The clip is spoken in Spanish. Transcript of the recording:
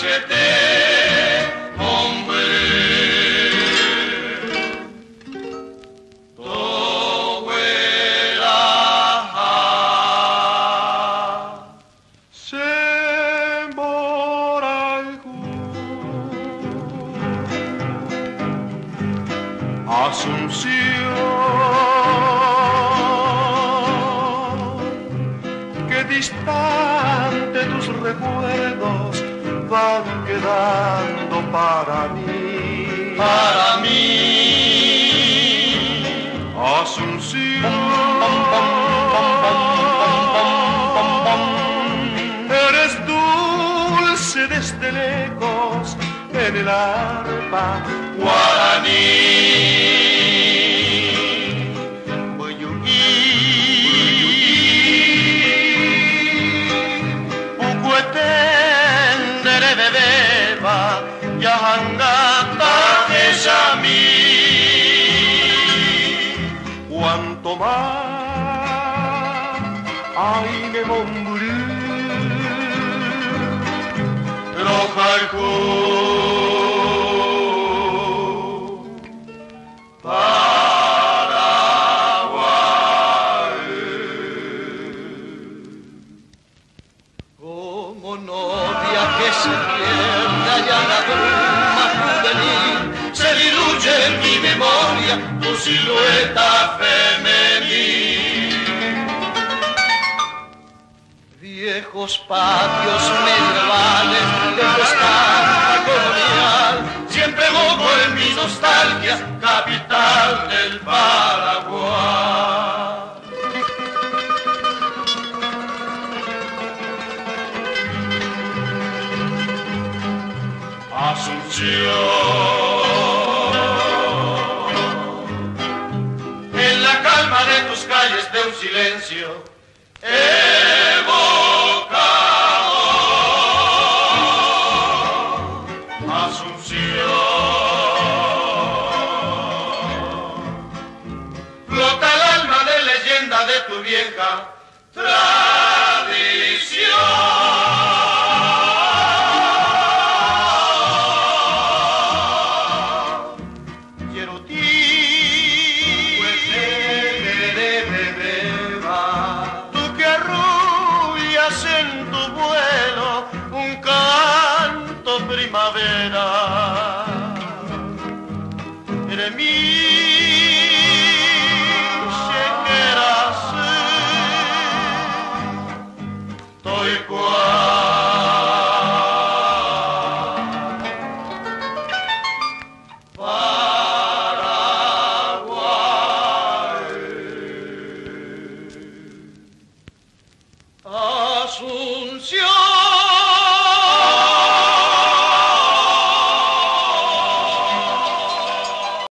cállate, hombre. Toguela se mora algún Asunción, que distante tus recuerdos van quedando para mí, para mí. Asunción, eres dulce desde lejos en el arpa guaraní. Boyuquí, Ucuete. Beba ya hangata es a mí. Cuanto más ay me mombrí, rojalcó Paraguay. Como novia que se en mi memoria tu silueta femenina. Viejos patios medievales de nostalgia colonial, siempre evoco en mis nostalgias, capital del Paraguay. Asunción, de un silencio evocador. Asunción, flota el alma de leyenda de tu vieja tradición. Quiero ti. Primavera, eres mi sequera, estoy cual.